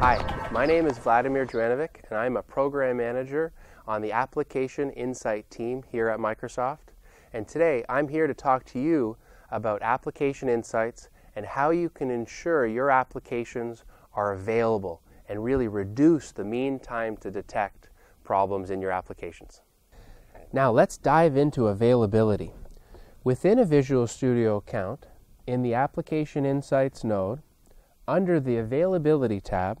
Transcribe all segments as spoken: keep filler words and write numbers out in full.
Hi, my name is Vladimir Jovanovic, and I'm a program manager on the Application Insight team here at Microsoft. And today I'm here to talk to you about Application Insights and how you can ensure your applications are available and really reduce the mean time to detect problems in your applications. Now let's dive into availability. Within a Visual Studio account, in the Application Insights node, under the Availability tab,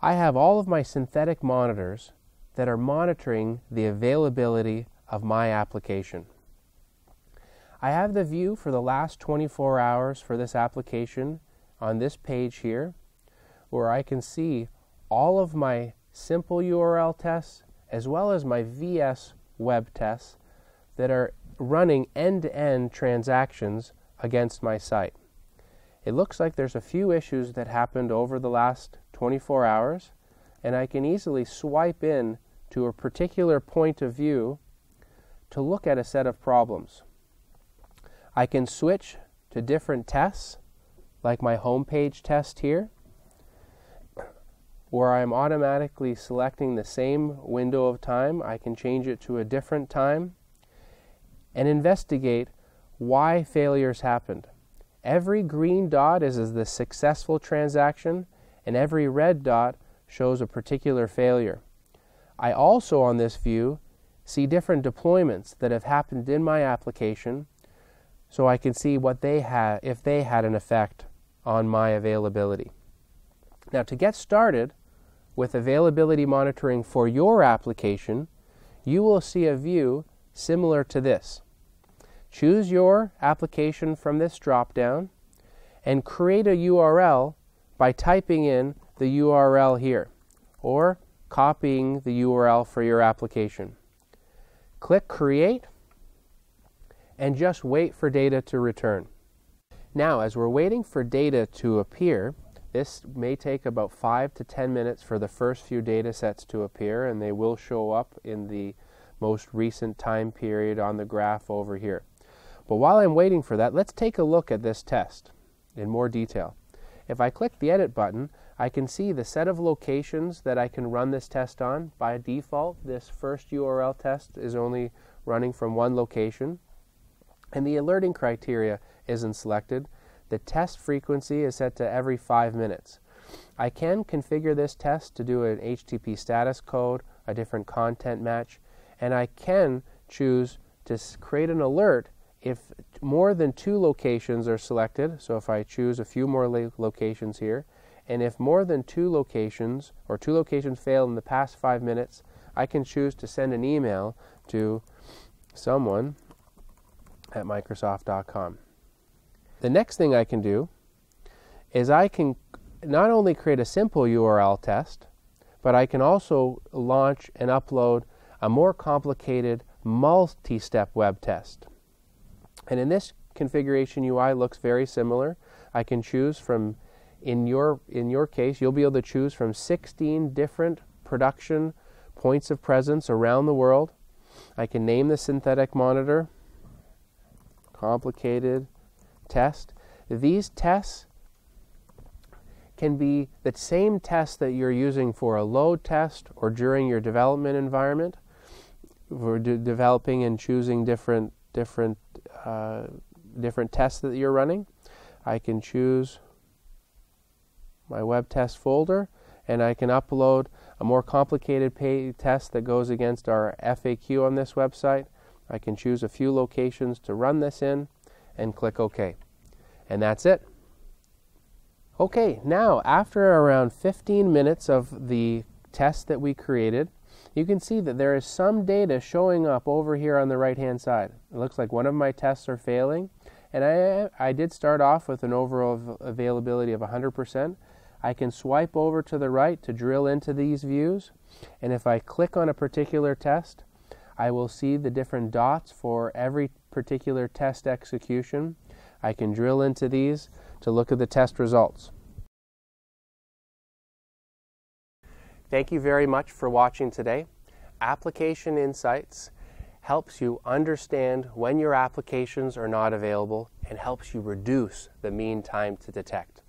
I have all of my synthetic monitors that are monitoring the availability of my application. I have the view for the last twenty-four hours for this application on this page here, where I can see all of my simple U R L tests as well as my V S web tests that are running end-to-end transactions against my site. It looks like there's a few issues that happened over the last twenty-four hours, and I can easily swipe in to a particular point of view to look at a set of problems. I can switch to different tests, like my homepage test here, where I'm automatically selecting the same window of time. I can change it to a different time and investigate why failures happened. Every green dot is, is the successful transaction, and every red dot shows a particular failure. I also, on this view, see different deployments that have happened in my application, so I can see what they had, if they had an effect on my availability. Now, to get started with availability monitoring for your application, you will see a view similar to this. Choose your application from this drop-down and create a U R L by typing in the U R L here or copying the U R L for your application. Click Create and just wait for data to return. Now, as we're waiting for data to appear, this may take about five to ten minutes for the first few data sets to appear, and they will show up in the most recent time period on the graph over here. But while I'm waiting for that, let's take a look at this test in more detail. If I click the Edit button, I can see the set of locations that I can run this test on. By default, this first U R L test is only running from one location, and the alerting criteria isn't selected. The test frequency is set to every five minutes. I can configure this test to do an H T T P status code, a different content match, and I can choose to create an alert if more than two locations are selected. So if I choose a few more locations here, and if more than two locations or two locations failed in the past five minutes, I can choose to send an email to someone at Microsoft dot com. The next thing I can do is I can not only create a simple U R L test, but I can also launch and upload a more complicated multi-step web test. And in this configuration, U I looks very similar. I can choose from, in your, in your case, you'll be able to choose from sixteen different production points of presence around the world. I can name the synthetic monitor complicated test. These tests can be the same test that you're using for a load test or during your development environment. We're de developing and choosing different different uh, different tests that you're running. I can choose my web test folder, and I can upload a more complicated pay test that goes against our F A Q on this website. I can choose a few locations to run this in and click OK. And that's it. OK, now after around fifteen minutes of the test that we created, you can see that there is some data showing up over here on the right-hand side. It looks like one of my tests are failing, and I, I did start off with an overall availability of one hundred percent. I can swipe over to the right to drill into these views, and if I click on a particular test, I will see the different dots for every particular test execution. I can drill into these to look at the test results. Thank you very much for watching today. Application Insights helps you understand when your applications are not available and helps you reduce the mean time to detect.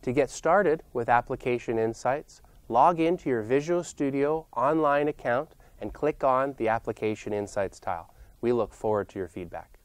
To get started with Application Insights, log into your Visual Studio online account and click on the Application Insights tile. We look forward to your feedback.